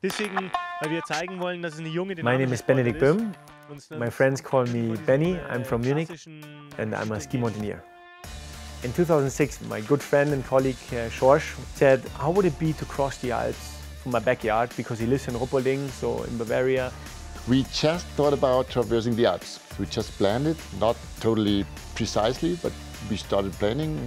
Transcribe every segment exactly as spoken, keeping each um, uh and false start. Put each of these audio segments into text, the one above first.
Deswegen, weil wir zeigen wollen, dass es eine junge dynamische My name is Benedikt Böhm. My friends call me Benny. I'm from Munich and I'm a ski mountaineer. In two thousand six, my good friend and colleague uh, Schorsch said, how would it be to cross the Alps from my backyard, because he lives in Ruppolding, so in Bavaria. We just thought about traversing the Alps. We just planned it, not totally precisely, but we started planning.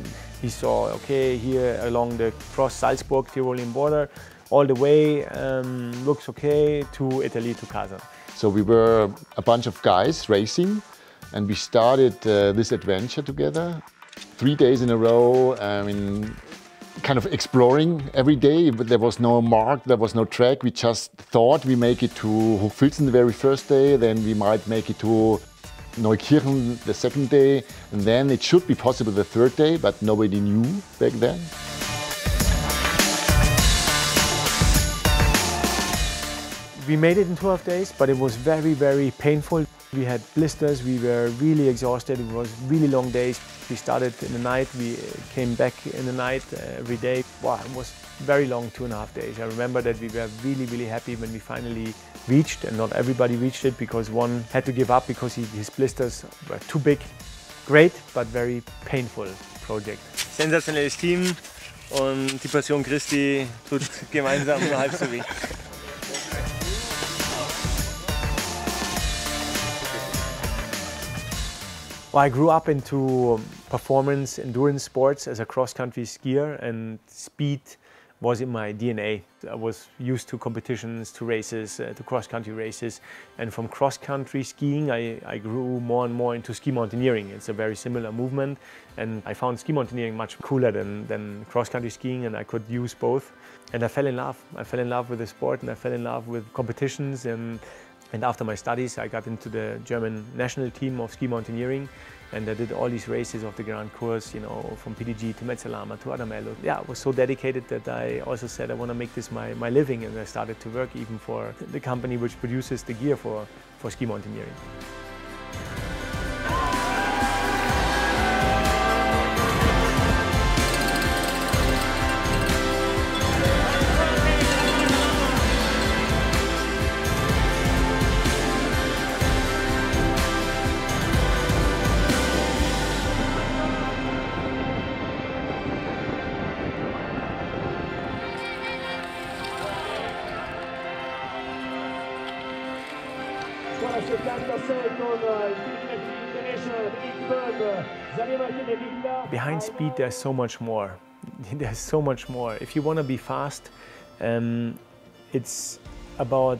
He saw, okay, here along the cross Salzburg-Tirolian border, all the way, um, looks okay, to Italy, to Kasern. So we were a bunch of guys racing, and we started uh, this adventure together. Three days in a row, I mean, kind of exploring every day, but there was no mark, there was no track. We just thought we make it to Hochfilzen the very first day, then we might make it to Neukirchen the second day, and then it should be possible the third day, but nobody knew back then. We made it in twelve days, but it was very, very painful. We had blisters, we were really exhausted, it was really long days. We started in the night, we came back in the night every day. Wow, it was very long, two and a half days. I remember that we were really, really happy when we finally reached, and not everybody reached it because one had to give up because he, his blisters were too big. Great, but very painful project. Sensationelles Team und die Passion Christi tut gemeinsam nur halb so weh. Well, I grew up into performance, endurance sports as a cross-country skier, and speed was in my D N A. I was used to competitions, to races, uh, to cross-country races, and from cross-country skiing I, I grew more and more into ski mountaineering. It's a very similar movement, and I found ski mountaineering much cooler than, than cross-country skiing, and I could use both. And I fell in love. I fell in love with the sport, and I fell in love with competitions, and And after my studies, I got into the German national team of ski mountaineering, and I did all these races of the Grand Course, you know, from P D G to Mezzalama to Adamello. Yeah, I was so dedicated that I also said I want to make this my, my living, and I started to work even for the company which produces the gear for, for ski mountaineering. Behind speed, there's so much more. There's so much more. If you want to be fast, um, it's about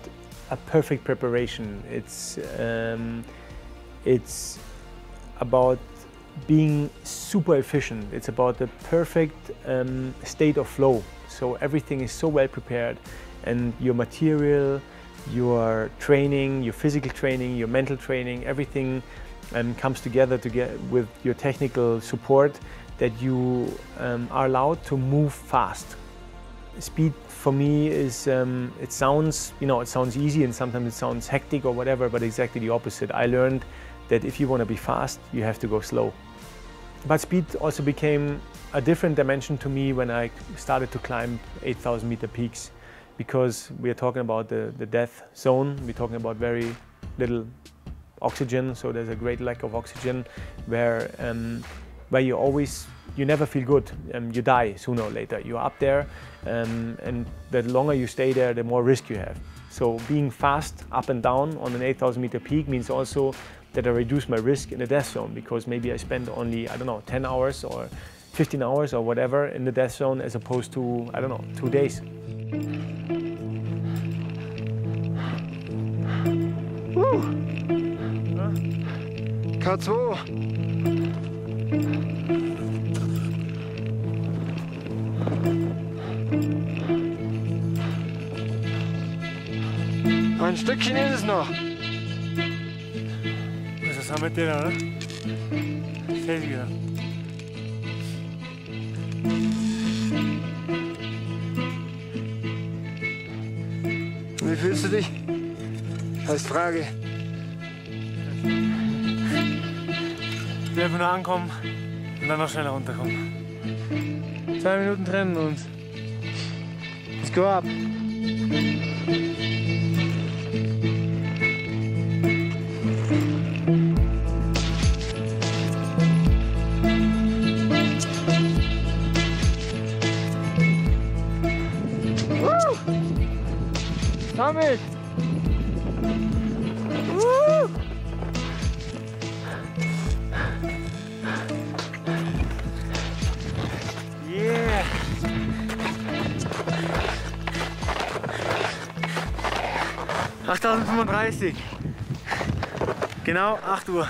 a perfect preparation. It's um, it's about being super efficient. It's about the perfect um, state of flow. So everything is so well prepared, and your material, your training, your physical training, your mental training, everything um, comes together to get with your technical support that you um, are allowed to move fast. Speed for me is, um, it sounds, you know, it sounds easy and sometimes it sounds hectic or whatever, but exactly the opposite. I learned that if you want to be fast, you have to go slow. But speed also became a different dimension to me when I started to climb eight thousand meter peaks. Because we are talking about the, the death zone, we're talking about very little oxygen, so there's a great lack of oxygen where, um, where you always, you never feel good, um, you die sooner or later. You're up there, um, and the longer you stay there, the more risk you have. So being fast up and down on an eight thousand meter peak means also that I reduce my risk in the death zone, because maybe I spend only, I don't know, ten hours or fifteen hours or whatever in the death zone as opposed to, I don't know, two days. K zwei. Ein Stückchen ist es noch. Das ist am Ende, oder? Fällt wieder. Wie fühlst du dich? Als Frage. Wir dürfen nur ankommen und dann noch schneller runterkommen. Zwei Minuten trennen uns. Let's go up. Damit! Uh! Yeah! achttausendfünfunddreißig. Genau acht Uhr.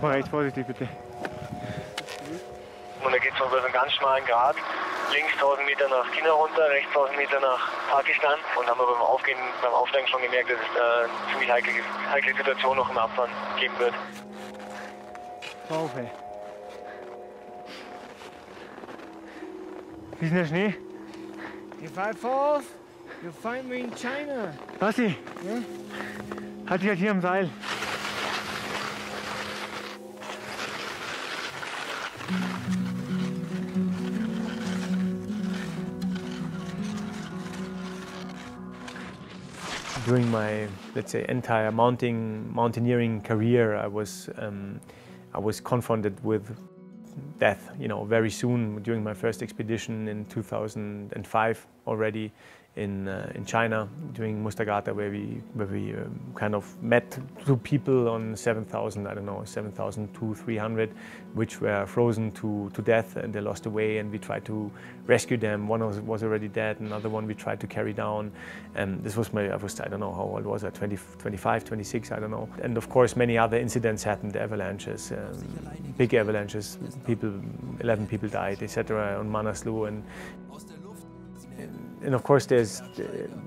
Mal recht vorsichtig bitte. Und da geht es über so einen ganz schmalen Grat. Links tausend Meter nach China runter, rechts tausend Meter nach Pakistan und haben wir beim Aufgehen, beim Aufsteigen schon gemerkt, dass es da eine ziemlich heikle, heikle Situation noch im Abfahren geben wird. Okay. Wie ist denn der Schnee? If I fall, you find me in China. Basti, ja? Hat sich halt hier am Seil. During my, let's say, entire mountain, mountaineering career, I was, um, I was confronted with death, you know, very soon. During my first expedition in two thousand five already in, uh, in China, during Mustagata, where we, where we um, kind of met two people on seven thousand, I don't know, seven thousand two hundred, three hundred, which were frozen to, to death and they lost away, and we tried to rescue them. One was, was already dead, another one we tried to carry down. And this was my, I was, I don't know how old was I, twenty, twenty-five, twenty-six, I don't know. And of course, many other incidents happened, avalanches, um, big avalanches, people, eleven people died, et cetera, on Manaslu. And, And of course, there's,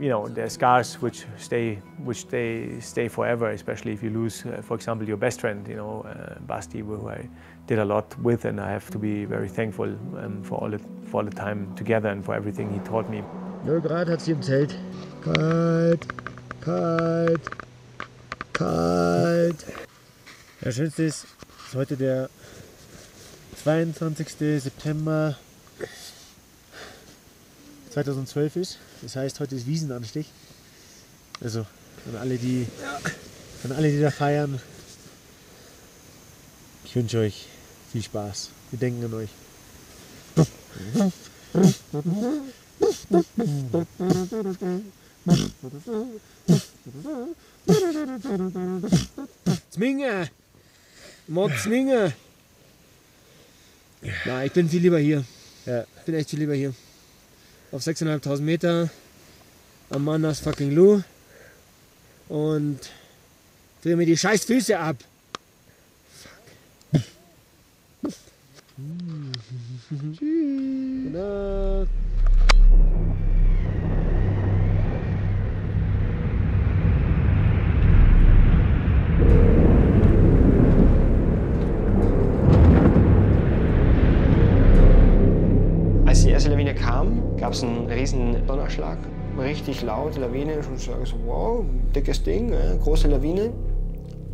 you know, there's scars which stay, which they stay forever. Especially if you lose, uh, for example, your best friend, you know, uh, Basti, who I did a lot with, and I have to be very thankful um, for all the for all the time together and for everything he taught me. Null Grad hat sie im Zelt. Kalt, kalt, kalt. Das Schönste ist, ist heute der zweiundzwanzigste September. zweitausendzwölf ist, das heißt, heute ist Wiesenanstich. Also an alle, die, an alle, die da feiern, ich wünsche euch viel Spaß. Wir denken an euch. Zwinge! Mod Zwinge! Ja, ich bin viel lieber hier. Ja. Ich bin echt viel lieber hier. Auf sechstausendfünfhundert Meter am Manas fucking Lu und drehe mir die scheiß Füße ab. Fuck. Tschüss. Gab es einen riesen Donnerschlag, richtig laut, Lawine, und ich sage so, wow, dickes Ding, äh, große Lawine.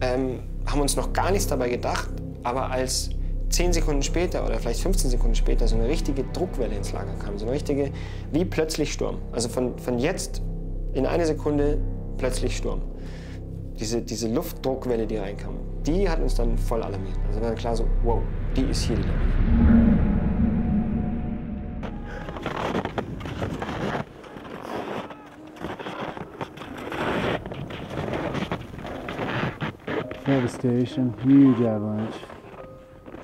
Ähm, haben uns noch gar nichts dabei gedacht, aber als zehn Sekunden später oder vielleicht fünfzehn Sekunden später so eine richtige Druckwelle ins Lager kam, so eine richtige, wie plötzlich Sturm. Also von, von jetzt in einer Sekunde plötzlich Sturm. Diese, diese Luftdruckwelle, die reinkam, die hat uns dann voll alarmiert. Also war klar so, wow, die ist hier die Lawine. Devastation, huge avalanche,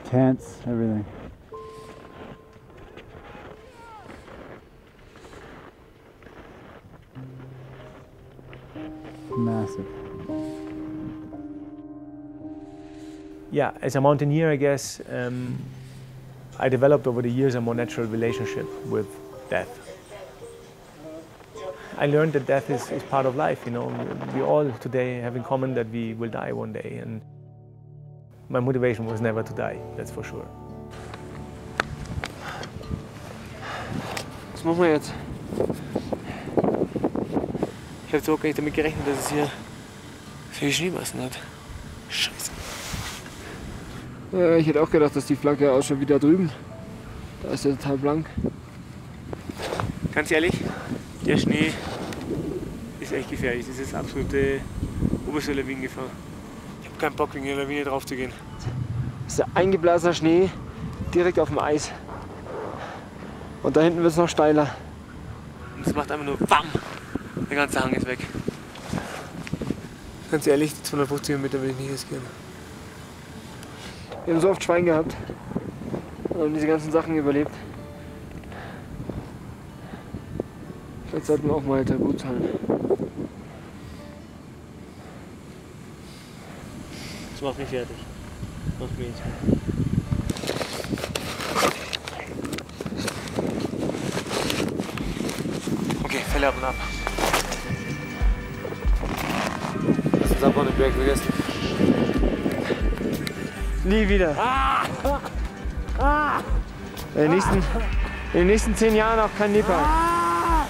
tents, everything. Massive. Yeah, as a mountaineer, I guess, um, I developed over the years a more natural relationship with death. I learned that death is, is part of life, you know. We all today have in common that we will die one day, and my motivation was never to die, that's for sure. Was machen wir jetzt? Ich habe so gar nicht damit gerechnet, dass es hier viel Schneemassen hat. Scheiße. Äh, ich hätte auch gedacht, dass die Flanke auch schon wieder drüben. Da ist ja total blank. Ganz ehrlich? Der Schnee ist echt gefährlich. Das ist jetzt absolute oberste Lawinengefahr. Ich habe keinen Bock, wegen der Lawine drauf zu gehen. Das ist ein eingeblasener Schnee direkt auf dem Eis. Und da hinten wird es noch steiler. Und es macht einfach nur BAM! Der ganze Hang ist weg. Ganz ehrlich, die zweihundertfünfzig Meter will ich nicht riskieren. Wir haben so oft Schwein gehabt und haben diese ganzen Sachen überlebt. Vielleicht sollten wir auch mal Tabu zahlen. Das macht mich fertig. Das macht mich jetzt fertig. Ab und ab. Lass uns ab und den Berg vergessen. Nie wieder. Ah! Ah! In, den nächsten, in den nächsten zehn Jahren auch kein Nepal. Ah!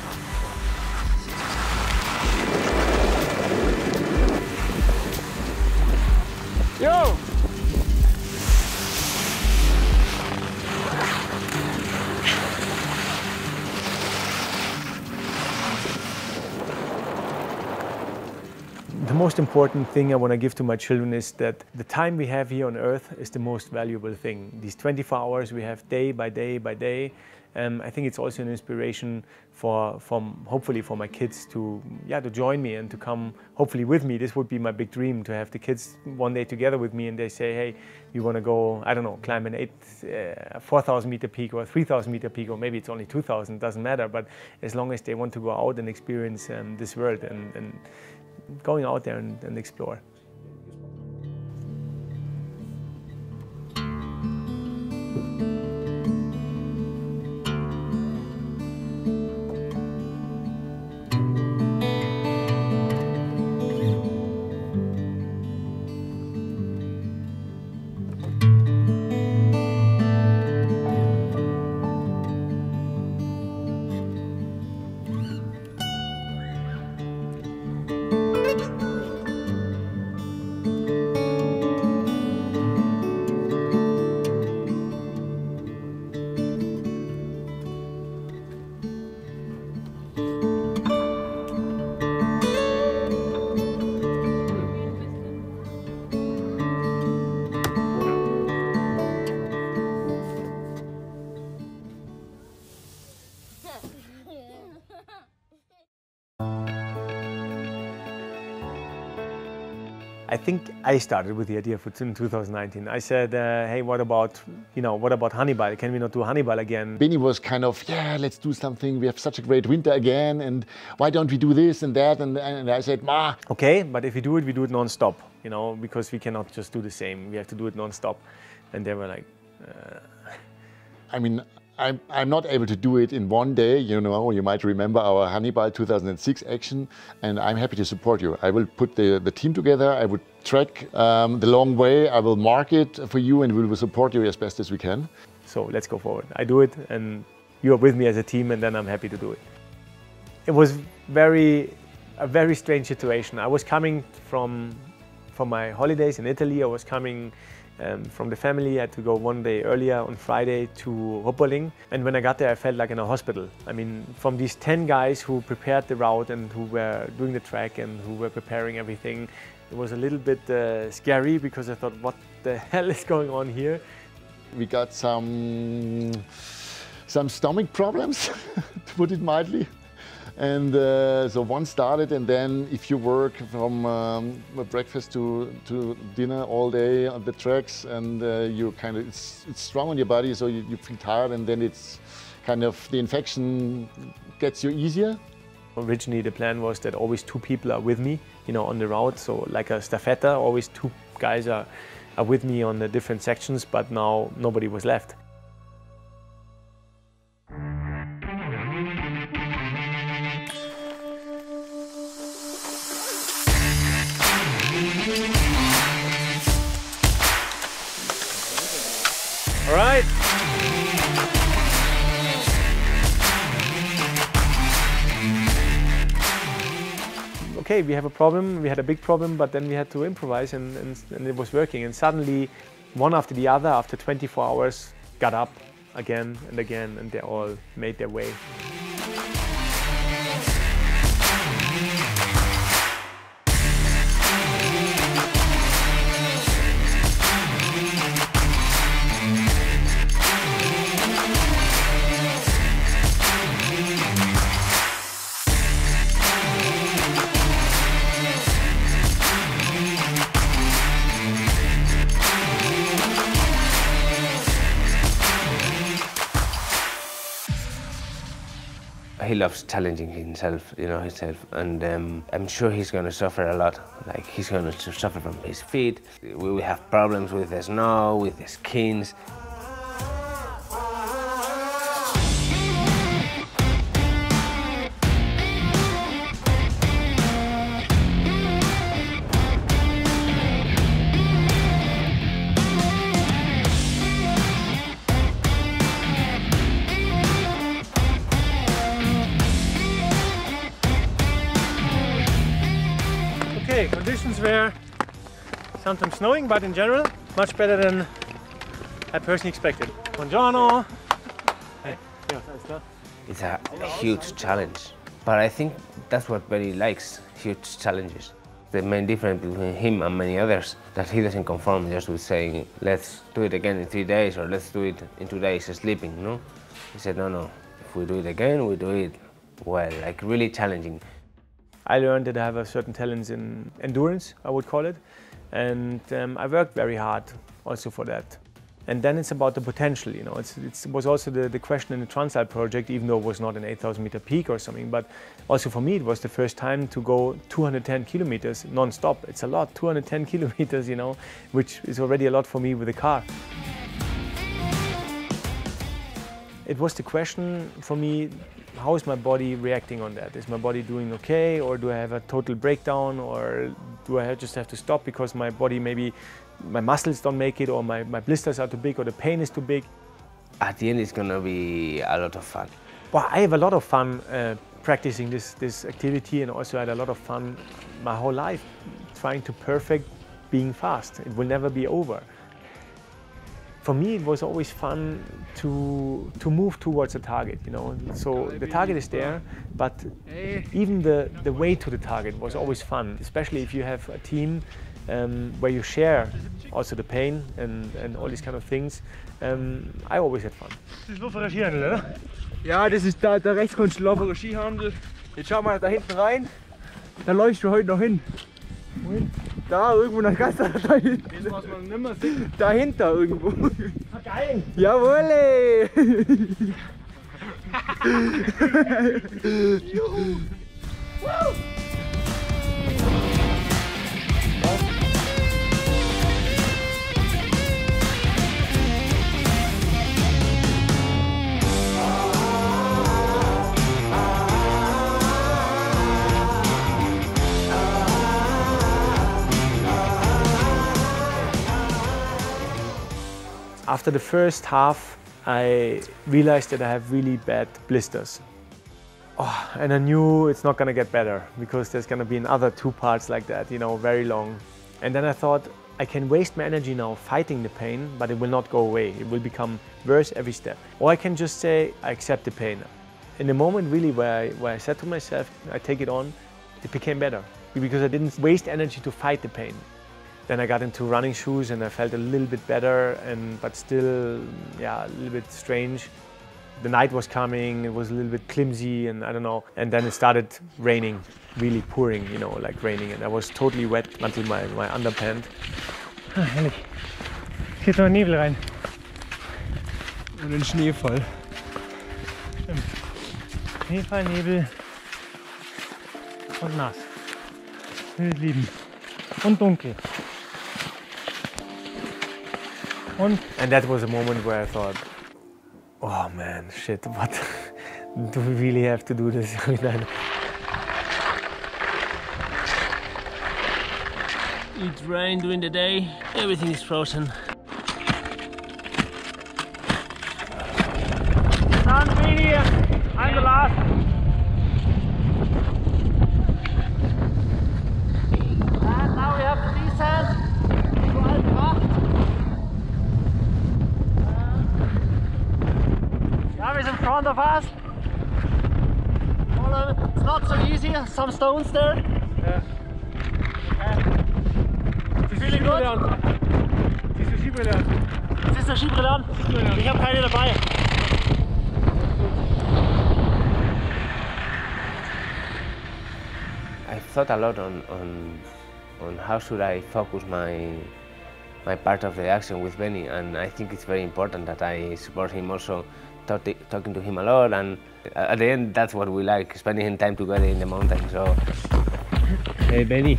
Yo! The most important thing I want to give to my children is that the time we have here on Earth is the most valuable thing. These twenty-four hours we have day by day by day. Um, I think it's also an inspiration for, from hopefully for my kids to, yeah, to join me and to come hopefully with me. This would be my big dream, to have the kids one day together with me and they say, hey, you want to go, I don't know, climb an four thousand meter peak or a three thousand meter peak, or maybe it's only two thousand, doesn't matter. But as long as they want to go out and experience um, this world and, and going out there and, and explore. I think I started with the idea for in two thousand nineteen. I said, uh, hey, what about, you know, what about Hannibal? Can we not do Hannibal again? Benny was kind of, yeah, let's do something. We have such a great winter again. And why don't we do this and that? And, and I said, ma. Okay, but if we do it, we do it non-stop, you know, because we cannot just do the same. We have to do it non-stop. And they were like, uh... I mean, I'm, I'm not able to do it in one day, you know. You might remember our Hannibal two thousand six action, and I'm happy to support you. I will put the, the team together, I would track um, the long way, I will mark it for you, and we will support you as best as we can. So let's go forward. I do it, and you are with me as a team, and then I'm happy to do it. It was very, a very strange situation. I was coming from, from my holidays in Italy, I was coming Um, from the family. I had to go one day earlier on Friday to Ruppolding, and when I got there I felt like in a hospital. I mean, from these ten guys who prepared the route and who were doing the track and who were preparing everything, it was a little bit uh, scary, because I thought, what the hell is going on here? We got some, some stomach problems, to put it mildly. And uh, so one started, and then if you work from um, breakfast to, to dinner all day on the tracks, and uh, you kind of, it's, it's strong on your body, so you, you feel tired, and then it's kind of, the infection gets you easier. Originally the plan was that always two people are with me, you know, on the route, so like a staffetta, always two guys are, are with me on the different sections, but now nobody was left. All right. Okay, we have a problem. We had a big problem, but then we had to improvise, and, and, and it was working. And suddenly, one after the other, after twenty-four hours, got up again and again, and they all made their way. he loves challenging himself, you know, himself, and um, I'm sure he's going to suffer a lot. Like, he's going to suffer from his feet. We have problems with the snow, with the skins. Conditions were sometimes snowing, but in general, much better than I personally expected. Buongiorno! Hey. It's a, a huge challenge, but I think that's what Benny likes, huge challenges. The main difference between him and many others, that he doesn't conform just with saying, let's do it again in three days, or let's do it in two days sleeping, no? He said, no, no, if we do it again, we do it well, like really challenging. I learned that I have a certain talent in endurance, I would call it, and um, I worked very hard also for that. And then it's about the potential, you know, it's, it's, it was also the, the question in the Transalp project, even though it was not an eight thousand meter peak or something, but also for me it was the first time to go two hundred ten kilometers non-stop. It's a lot, two hundred ten kilometers, you know, which is already a lot for me with a car. It was the question for me, how is my body reacting on that? Is my body doing okay, or do I have a total breakdown, or do I just have to stop because my body maybe, my muscles don't make it, or my, my blisters are too big, or the pain is too big? At the end it's gonna be a lot of fun. Well, I have a lot of fun uh, practicing this, this activity, and also had a lot of fun my whole life trying to perfect being fast. It will never be over. For me, it was always fun to, to move towards a target, you know. So the target is there, but even the, the way to the target was always fun, especially if you have a team um, where you share also the pain and, and all these kind of things. Um, I always had fun. Das ist Lufferer Skihandel, oder? Ja, das ist da, da rechts kommt Lufferer Skihandel. Jetzt schauen wir da hinten rein. Da läufst du heute noch hin. Wohin? Da irgendwo nach Kasern, da hinten. Das muss man nimmer sehen. Dahinter irgendwo. Geil! Jawohl! Ey. Juhu! Woo! After the first half, I realized that I have really bad blisters. Oh, and I knew it's not gonna get better, because there's gonna be another two parts like that, you know, very long. And then I thought, I can waste my energy now fighting the pain, but it will not go away. It will become worse every step. Or I can just say, I accept the pain. In the moment really where I, where I said to myself, I take it on, it became better, because I didn't waste energy to fight the pain. Then I got into running shoes and I felt a little bit better, and but still, yeah, a little bit strange. The night was coming, it was a little bit clumsy, and I don't know. And then it started raining, really pouring, you know, like raining, and I was totally wet until my, my underpants. Ah, herrlich. Es geht noch ein Nebel rein. Und ein Schneefall. Stimmt. Schneefall, Nebel und nass. Wild lieben. Und dunkel. And that was a moment where I thought, oh man, shit, what? Do we really have to do this? It rained during the day, everything is frozen. I'm the last. Of us. It's not so easy, some stones there. Yeah. Yeah. This is the Skibrille on. I have keine dabei. I thought a lot on, on, on how should I focus my, my part of the action with Benny, and I think it's very important that I support him also, talk to, talking to him a lot, and at the end that's what we like, spending time together in the mountains. So. Hey Benny,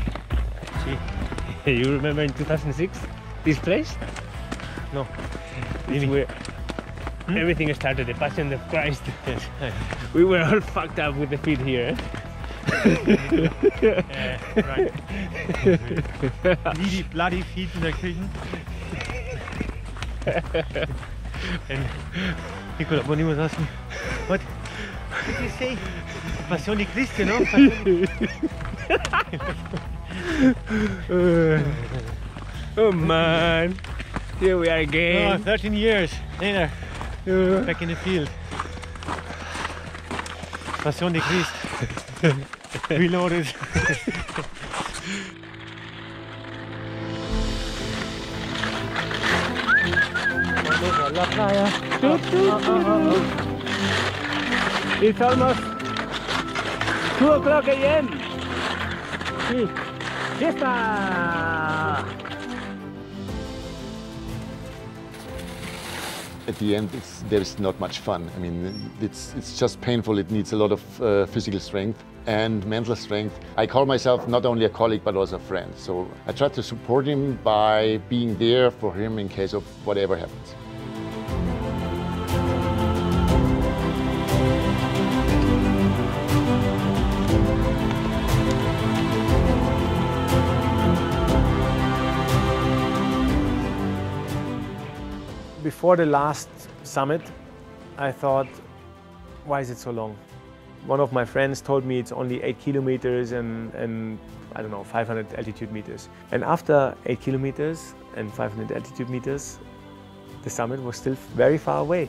gee, you remember in two thousand six this place? No, it's weird. Hmm? Everything started, the Passion of Christ. We were all fucked up with the feet here. Yeah, right. Wie die bloody feet in der Kirche. And Nicola Bonimus asked me, what? What did you say? Passion de Christ, you know? uh, oh man, here we are again. Oh, thirteen years later, uh, back in the field. Passion de Christ. Reloaded. It's almost two o'clock a m. Fiesta! At the end, it's, there's not much fun. I mean, it's, it's just painful. It needs a lot of uh, physical strength and mental strength. I call myself not only a colleague, but also a friend. So I try to support him by being there for him in case of whatever happens. Before the last summit, I thought, why is it so long? One of my friends told me it's only eight kilometers and, and I don't know, five hundred altitude meters. And after eight kilometers and five hundred altitude meters, the summit was still very far away.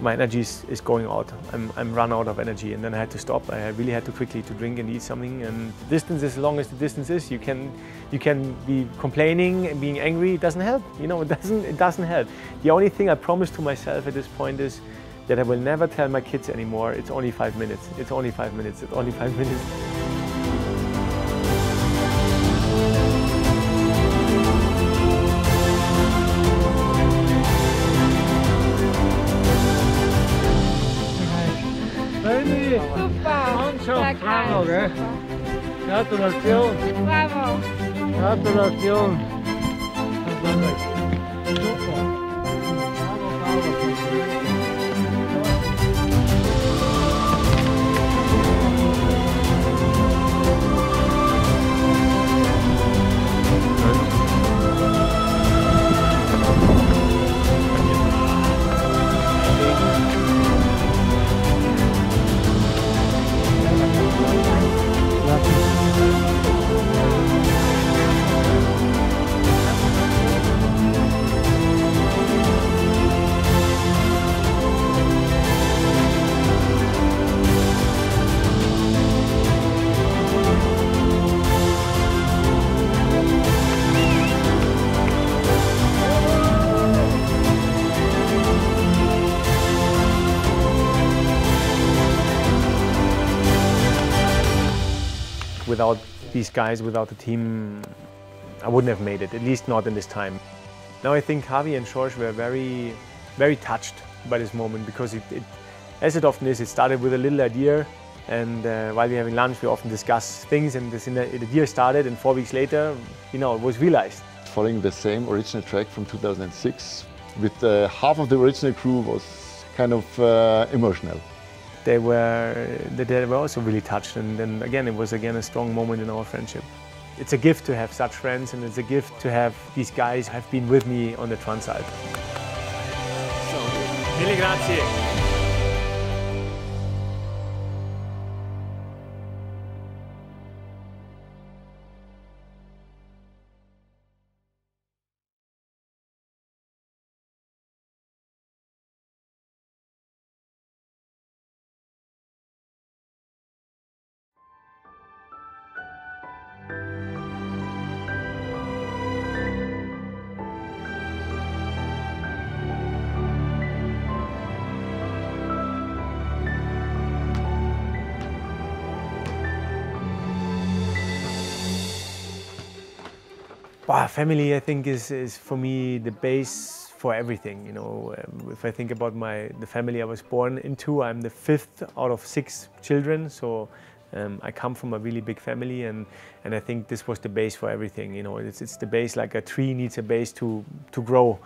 My energy is, is going out. I'm, I'm run out of energy, and then I had to stop. I really had to quickly to drink and eat something. And distance, as long as the distance is, you can, you can be complaining and being angry. It doesn't help. You know, it doesn't, it doesn't help. The only thing I promised to myself at this point is that I will never tell my kids anymore, it's only five minutes, it's only five minutes, it's only five minutes. Bravo, gell? Gratulation! Bravo! Gratulation! Without these guys, without the team, I wouldn't have made it, at least not in this time. Now I think Harvey and Schorsch were very, very touched by this moment, because it, it, as it often is, it started with a little idea, and uh, while we're having lunch, we often discuss things, and this idea started, and four weeks later, you know, it was realized. Following the same original track from two thousand six, with uh, half of the original crew, was kind of uh, emotional. They were, they were also really touched, and then again, it was again a strong moment in our friendship. It's a gift to have such friends, and it's a gift to have these guys have been with me on the Transalp. So, mille grazie. Wow, family, I think, is, is for me the base for everything. You know, um, if I think about my the family I was born into, I'm the fifth out of six children, so um, I come from a really big family, and and I think this was the base for everything. You know, it's it's the base, like a tree needs a base to to grow.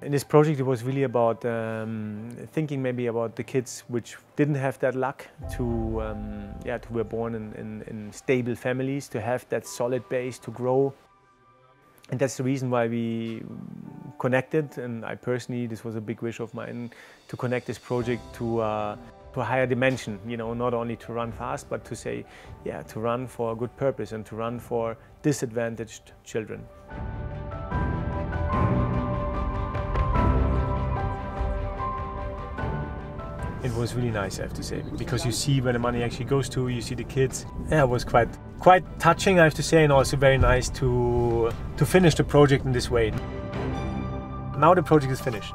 In this project, it was really about um, thinking maybe about the kids which didn't have that luck to, um, yeah, to were born in, in, in stable families, to have that solid base to grow. And that's the reason why we connected, and I personally, this was a big wish of mine, to connect this project to, uh, to a higher dimension, you know, not only to run fast, but to say, yeah, to run for a good purpose and to run for disadvantaged children. It was really nice, I have to say, because you see where the money actually goes to, you see the kids. Yeah, it was quite, quite touching, I have to say, and also very nice to, to finish the project in this way. Now the project is finished.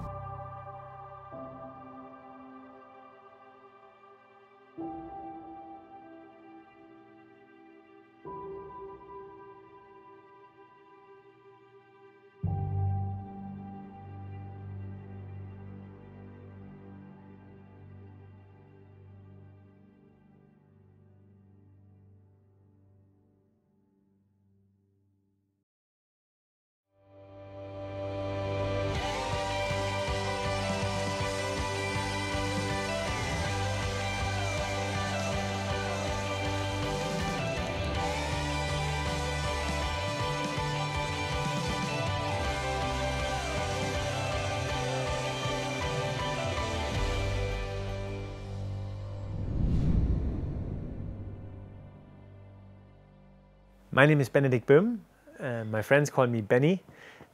My name is Benedikt Böhm, and my friends call me Benny,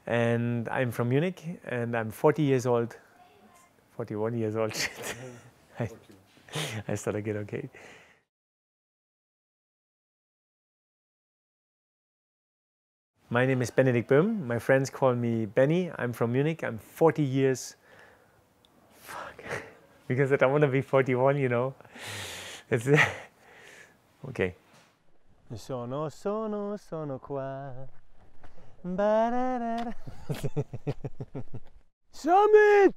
and I'm from Munich, and I'm forty years old, forty-one years old, shit, I, I start again, okay. My name is Benedikt Böhm, my friends call me Benny, I'm from Munich, I'm forty years, fuck, because I don't want to be forty-one, you know, it's, okay. Sono, sono, sono qua. Summit!